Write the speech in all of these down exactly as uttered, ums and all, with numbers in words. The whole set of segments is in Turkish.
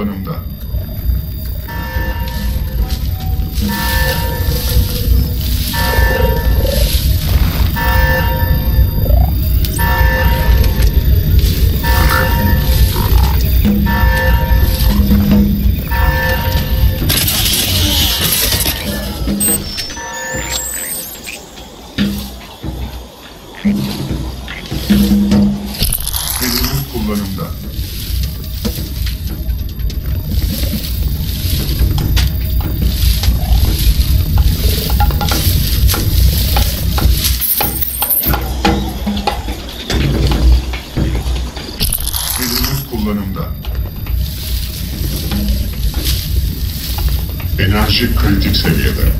kullanımda. Enerji kritik seviyede.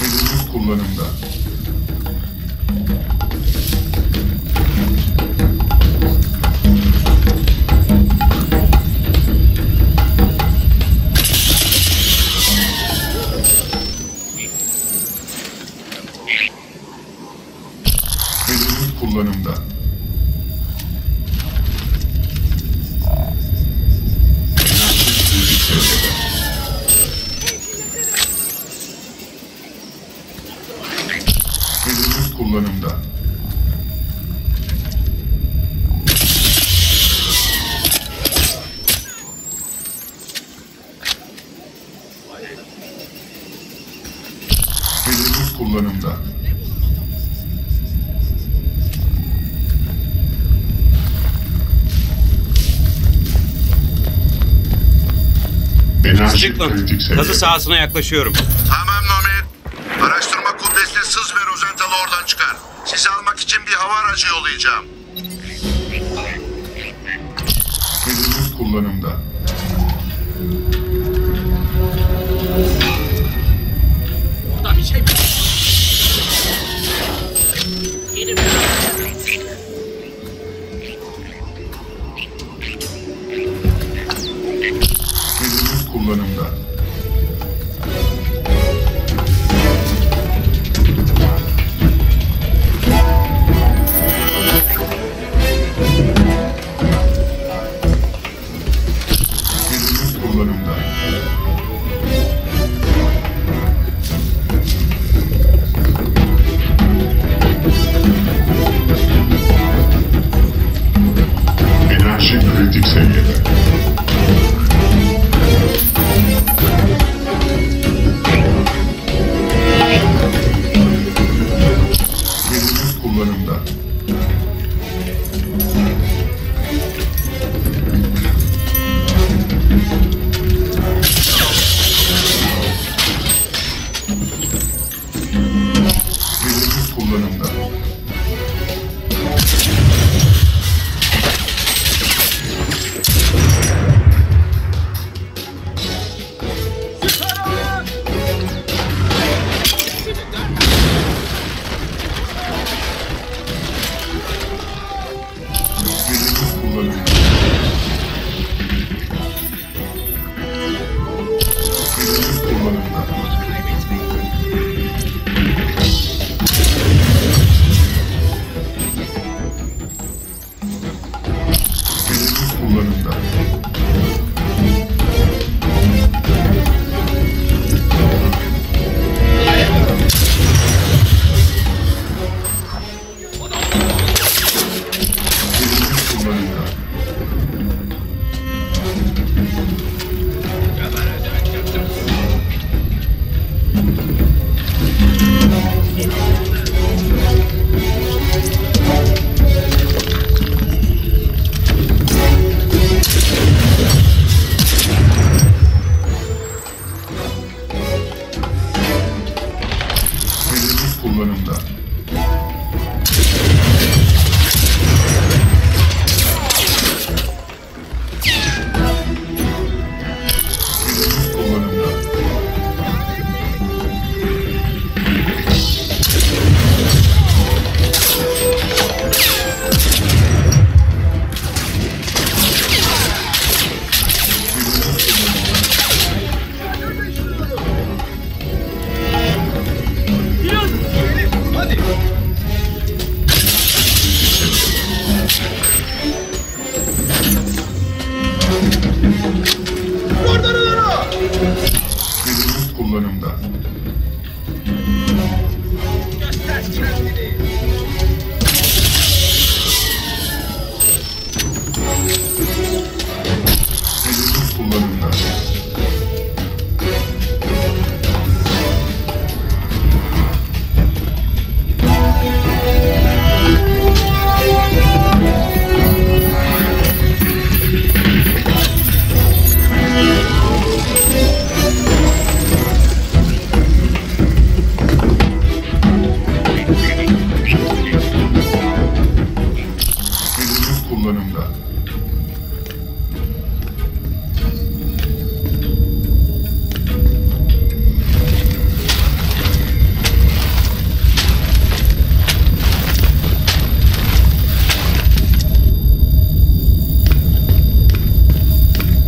Verimli kullanımda. Verimli kullanımda. Kullanımda. Verimli kullanımda. Dickman, gazı sahasına yaklaşıyorum. Tamam Mehmet. Araştırma kubbesine sız ve Rosenthal'ı oradan çıkar. Sizi almak için bir hava aracı yollayacağım. Verimli kullanımda. Orada bir şey mi? Verimli kullanımda.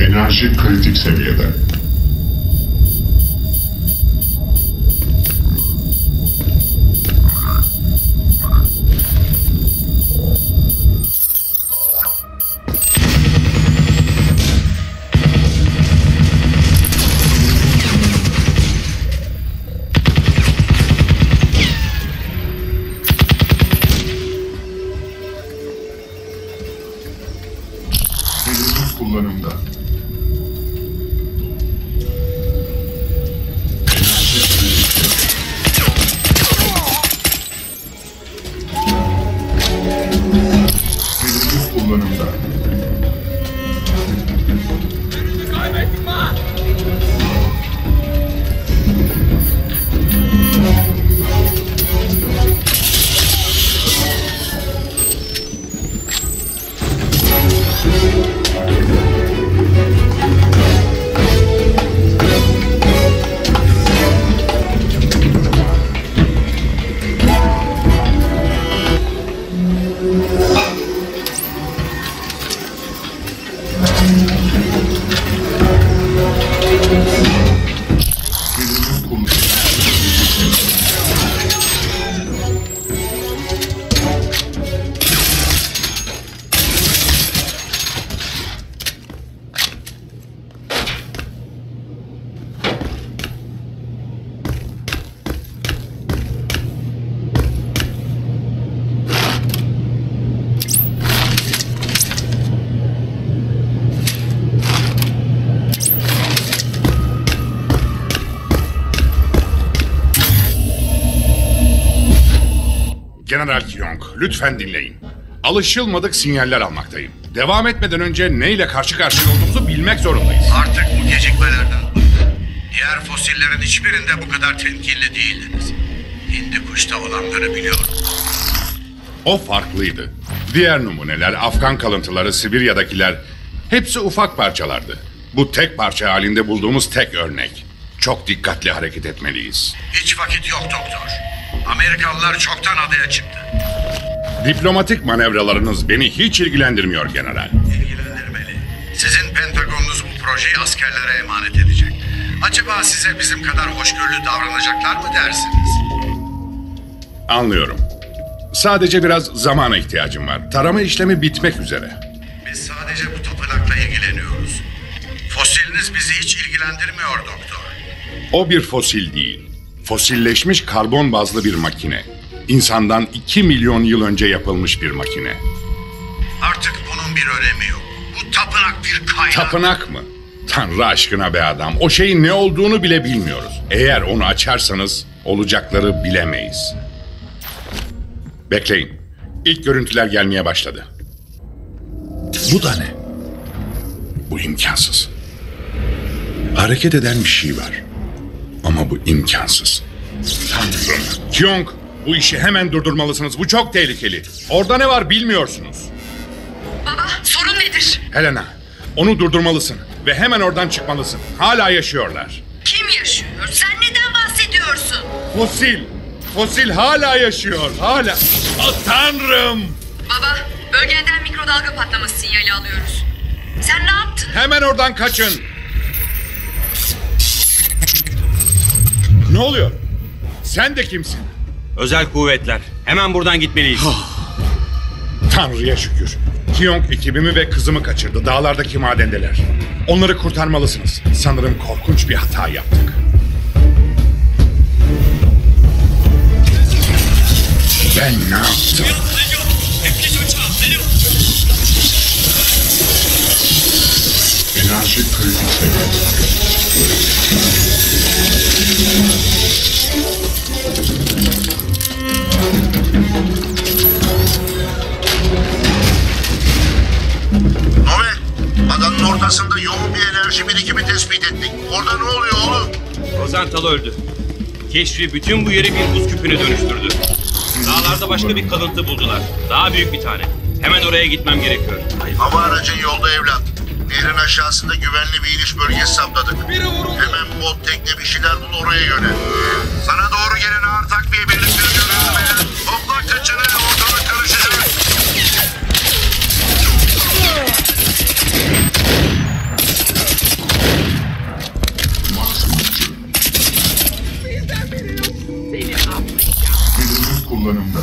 Enerji kritik seviyede. General Kyong, lütfen dinleyin. Alışılmadık sinyaller almaktayım. Devam etmeden önce neyle karşı karşıya olduğumuzu bilmek zorundayız. Artık bu gecikmelerden. Diğer fosillerin hiçbirinde bu kadar temkinli değildiniz. Hindi kuşta olanları biliyorum. O farklıydı. Diğer numuneler, Afgan kalıntıları, Sibirya'dakiler... hepsi ufak parçalardı. Bu tek parça halinde bulduğumuz tek örnek. Çok dikkatli hareket etmeliyiz. Hiç vakit yok doktor. Amerikalılar çoktan adaya çıktı. Diplomatik manevralarınız beni hiç ilgilendirmiyor general. İlgilendirmeli. Sizin Pentagon'unuz bu projeyi askerlere emanet edecek. Acaba size bizim kadar hoşgörülü davranacaklar mı dersiniz? Anlıyorum. Sadece biraz zamana ihtiyacım var. Tarama işlemi bitmek üzere. Biz sadece bu tapınakla ilgileniyoruz. Fosiliniz bizi hiç ilgilendirmiyor doktor. O bir fosil değil. Fosilleşmiş karbon bazlı bir makine. İnsandan iki milyon yıl önce yapılmış bir makine. Artık bunun bir önemi yok. Bu tapınak bir kaynak. Tapınak mı? Tanrı aşkına be adam. O şeyin ne olduğunu bile bilmiyoruz. Eğer onu açarsanız olacakları bilemeyiz. Bekleyin. İlk görüntüler gelmeye başladı. Bu da ne? Bu imkansız. Hareket eden bir şey var. Ama bu imkansız. Tanrım. Kyong, bu işi hemen durdurmalısınız. Bu çok tehlikeli. Orada ne var bilmiyorsunuz. Baba, sorun nedir? Elena, onu durdurmalısın ve hemen oradan çıkmalısın. Hala yaşıyorlar. Kim yaşıyor? Sen neden bahsediyorsun? Fosil. Fosil hala yaşıyor. Hala. Oh, Tanrım. Baba, bölgeden mikrodalga patlaması sinyali alıyoruz. Sen ne yaptın? Hemen oradan kaçın. Ne oluyor? Sen de kimsin? Özel kuvvetler. Hemen buradan gitmeliyiz. Tanrı'ya şükür. Kyong ekibimi ve kızımı kaçırdı. Dağlardaki madendeler. Onları kurtarmalısınız. Sanırım korkunç bir hata yaptık. Enerji krizi seviyesi. Adanın ortasında yoğun bir enerji birikimi tespit ettik. Orada ne oluyor oğlum? Rosenthal öldü. Keşfi bütün bu yeri bir buz küpüne dönüştürdü. Dağlarda başka bir kalıntı buldular. Daha büyük bir tane. Hemen oraya gitmem gerekiyor. Hava aracın yolda evlat. Nehrin aşağısında güvenli bir iniş bölgesi saptadık. Hemen bot, tekne bir şeyler bul, oraya yönel. Sana doğru gelen ağır takviye birlikleri görüntüme. Topla kaçını, ortalık karışacak. Kullanımda.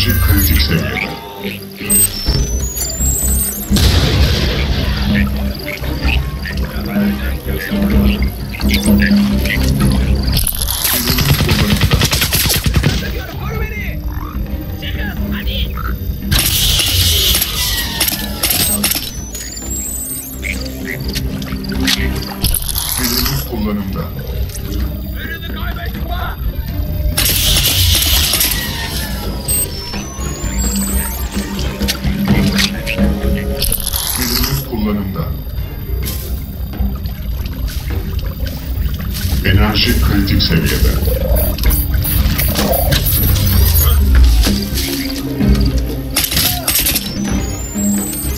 enerji kritik seviyede. Enerji kritik seviyede. Enerji kritik seviyede. Verimli kullanımda. Enerji kritik seviyede. Verimli kullanımda.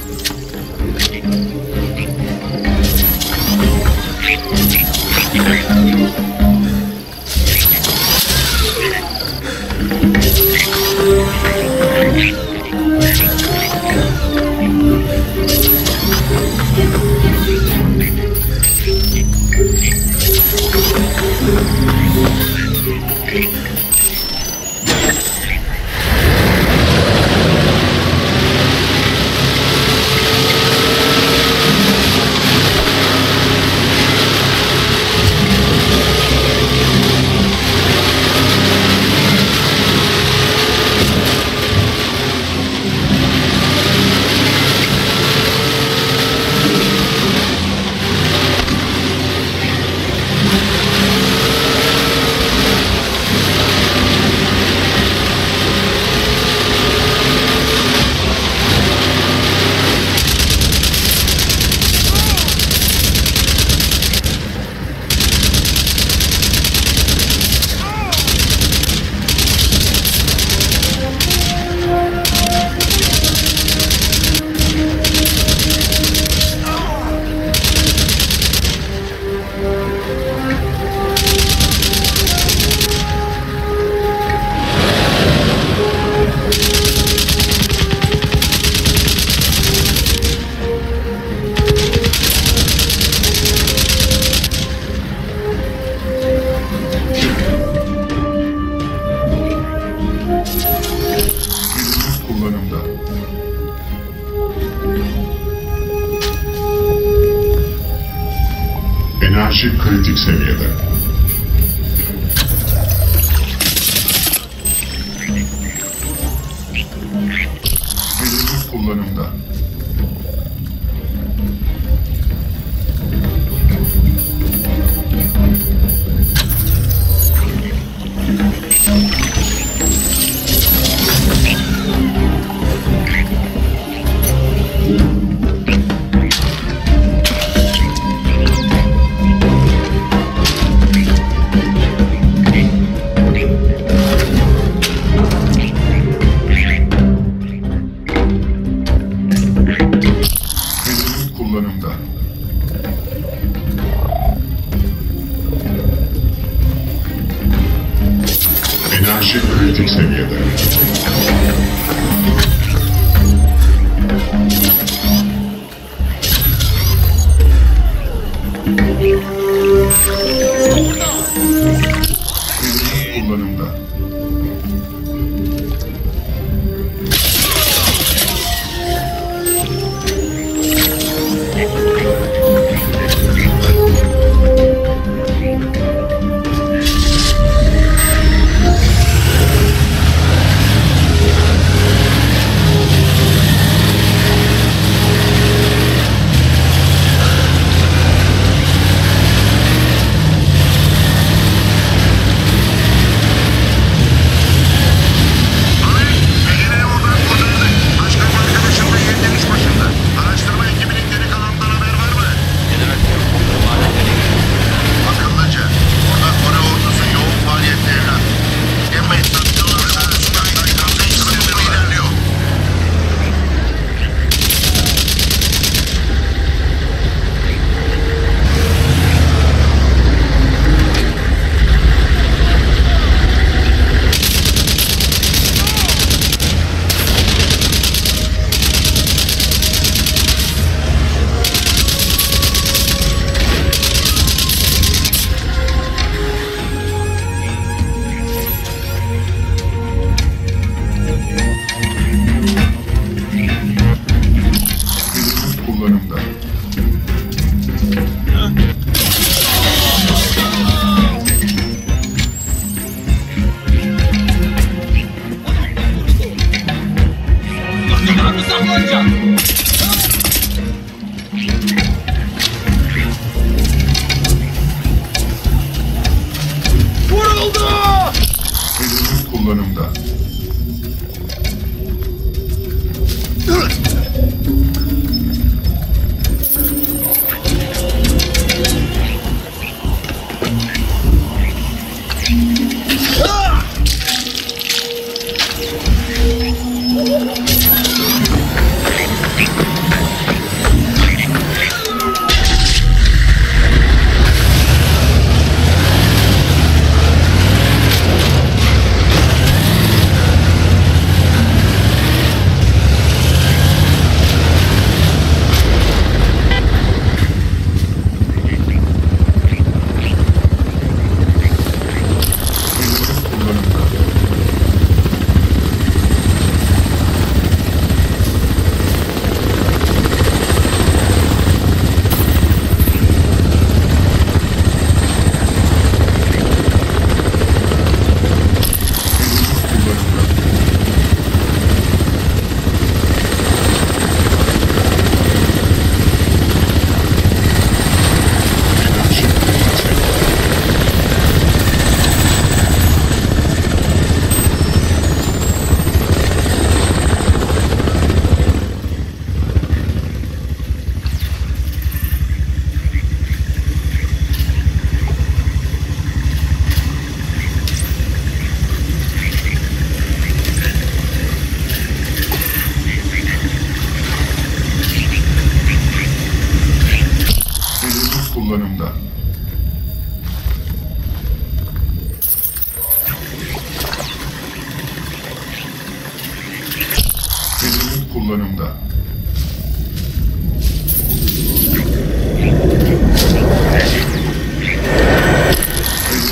kullanımda.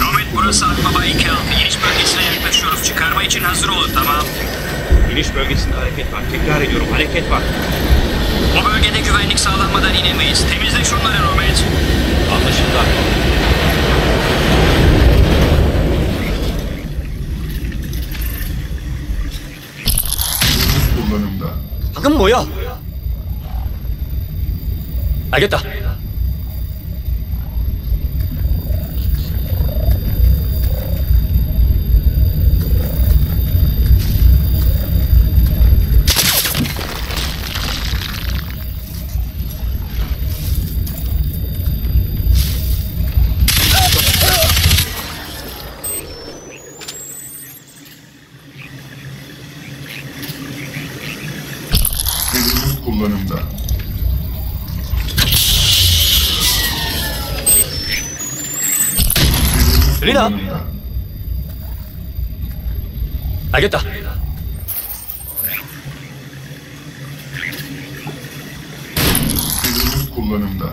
Nomad, burası Akbaba iki altı. İniş bölgesine yaklaşıyoruz. Çıkarma için hazır olun, tamam. İniş bölgesinde hareket var. Tekrar ediyorum, hareket var. O bölgede güvenlik sağlanmadan inemeyiz. Temizle şunları Nomad. Anlaşıldı Akbaba. 그건 뭐야? 알겠다. 엘리나! 알겠다. kullanımda.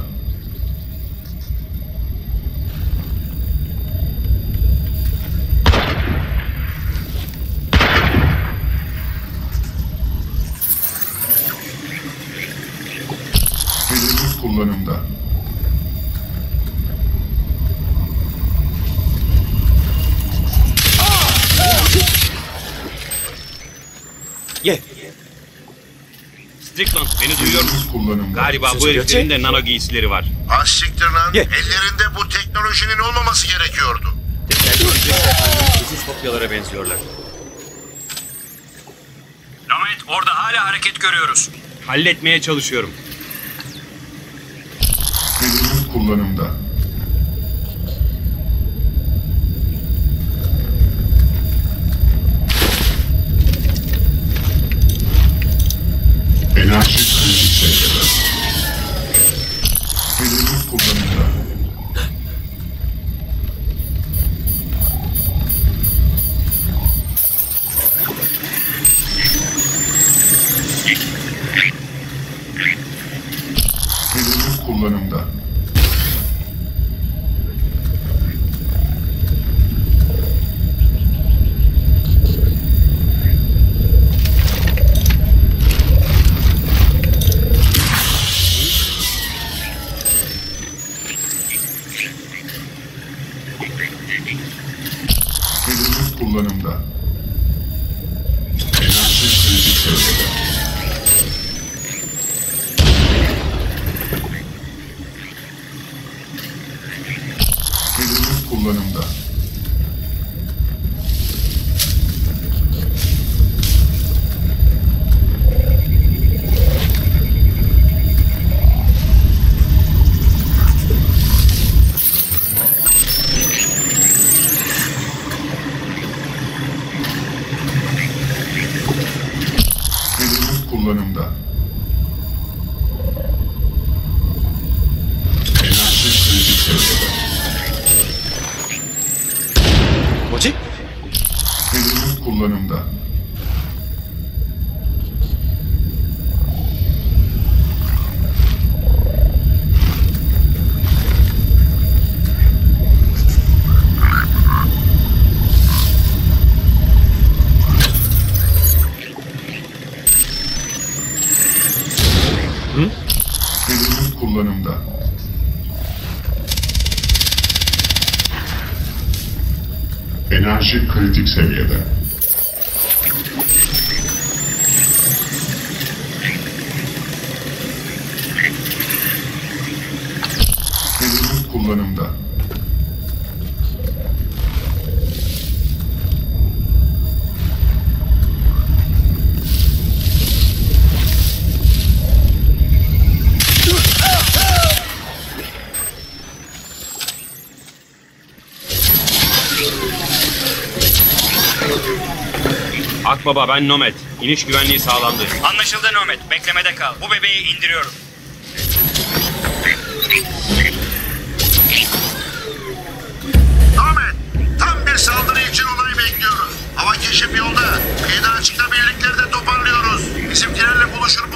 kullanımda. Ye. Dickman, beni duyuyor musun? Galiba bu heriflerin de nano giysileri var. Az siktir lan. Ye. Ellerinde bu teknolojinin olmaması gerekiyordu. Ucuz kopyalara benziyorlar. Mehmet, orada hala hareket görüyoruz. Halletmeye çalışıyorum. Benim kullanımda. Enerji krizi seviyede. Belirli kullanımda. Belirli kullanımda. Kullanımda. Enerji krizi seviyede. Belirli kullanımda. Kullanımda. Enerji krizi seviyede. Moçi? Belirli kullanımda. Kullanımda. Enerji kritik seviyede. Enerji kullanımda. Akbaba, ben Nomad. İniş güvenliği sağlandı. Anlaşıldı Nomad. Beklemede kal. Bu bebeği indiriyorum. Nomad, tam bir saldırı için onayı bekliyoruz. Hava keşif yolda. Kıyıda açıkta birlikleri de toparlıyoruz. Bizimkilerle buluşur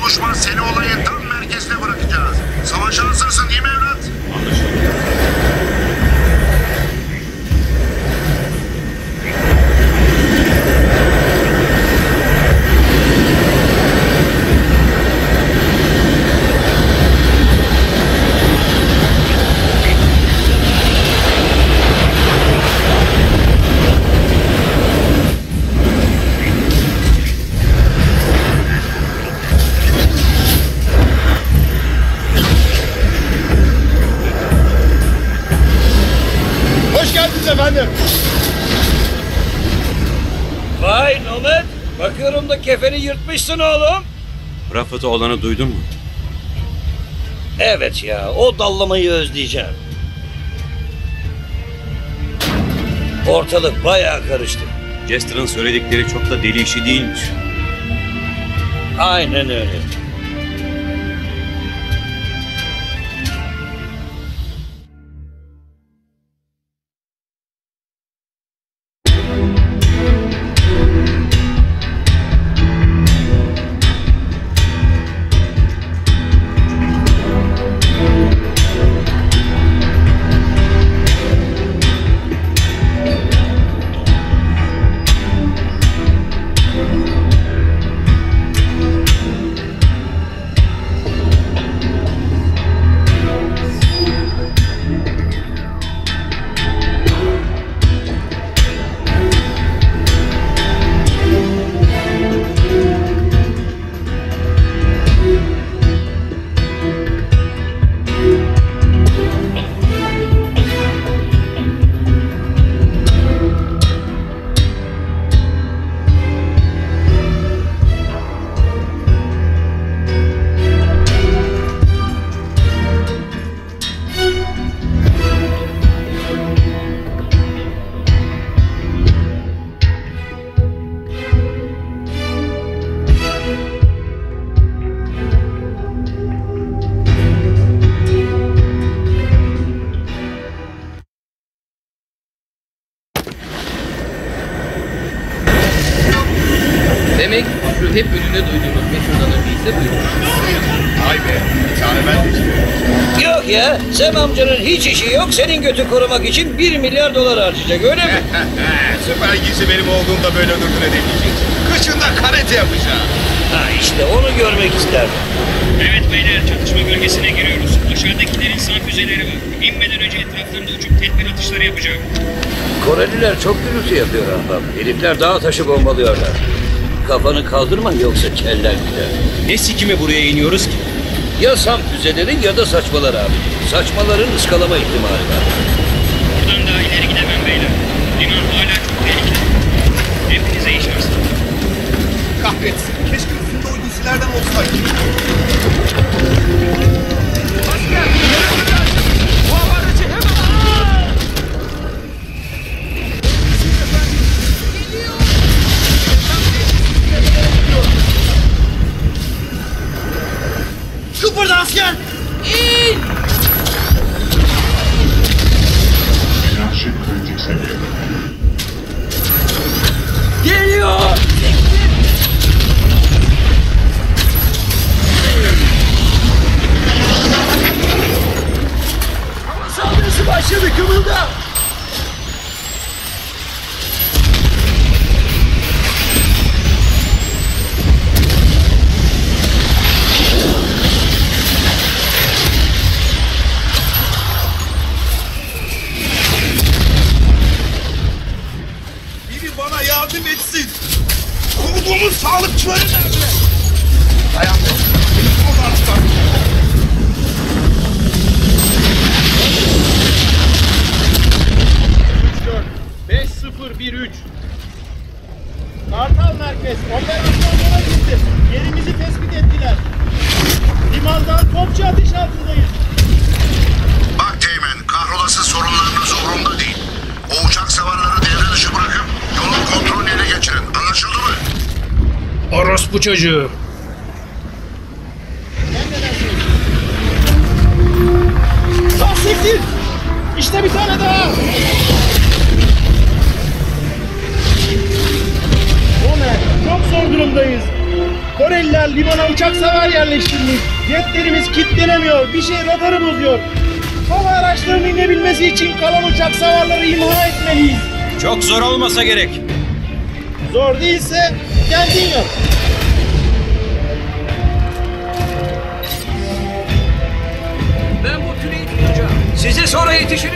Vay Mehmet, bakıyorum da kefeni yırtmışsın oğlum. Rafet oğlanı duydun mu? Evet ya, o dallamayı özleyeceğim. Ortalık bayağı karıştı. Jester'ın söyledikleri çok da deli işi değilmiş. Aynen öyle. Hiç işi yok, senin götü korumak için bir milyar dolar harcayacak, öyle mi? Süper giysi benim olduğumda böyle ödürdüne demeyeceksin. Kışında karate yapacağım. Ha işte onu görmek isterdim. Evet beyler, çatışma bölgesine giriyoruz. Aşağıdakilerin sağ füzeleri var. İnmeden önce etraflarında uçup tedbir atışları yapacağım. Koreliler çok gürültü yapıyor adam. Herifler dağ taşı bombalıyorlar. Kafanı kaldırma yoksa keller gider. Ne sikime buraya iniyoruz ki? Ya sam füzeleri ya da saçmalar abi. Saçmaların ıskalama ihtimali var. Buradan daha ileri gidemem beyler. Liman hala çok tehlikeli. Hepinize iyi şanslar. Kahretsin. Keşke üstünde o dizilerden olsaydı. Asker! Bu havarıcı hemen! Geliyor! Çık buradan asker! İn! Geliyor! Ama saldırısı başladı, kımılda! Bunun sağlıkçıları nerede? Dayandım. Oradan çıkardım. üç dört beş sıfır bir üç Kartal Merkez, operasyonlara gitti. Yerimizi tespit ettiler. Limandan topçu ateş altındayız. Bak Teğmen, kahrolası sorunlarınız umurumda değil. O uçak savarları devre dışı bırakıp yolun kontrolünü ele geçirin. Anlaşıldı mı? Orospu çocuğu. Siktir! İşte bir tane daha. Omer, çok zor durumdayız. Koreliler limana uçak savar yerleştirmiş. Jetlerimiz kilitlenemiyor. Bir şey radarı bozuyor. Hava araçlarının inebilmesi için kalan uçak savarları imha etmeliyiz. Çok zor olmasa gerek. Zor değilse kendin yap. Ben bu küreyi tutacağım. Size sonra yetişirim.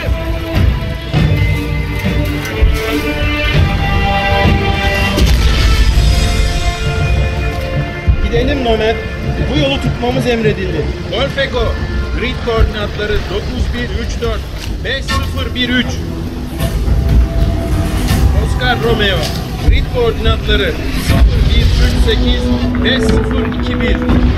Gidelim Mehmet. Bu yolu tutmamız emredildi. Golfeko, grid koordinatları dokuz bir üç dört beş sıfır bir üç Oscar Romeo. Grid koordinatları sıfır bir üç sekiz beş sıfır iki bir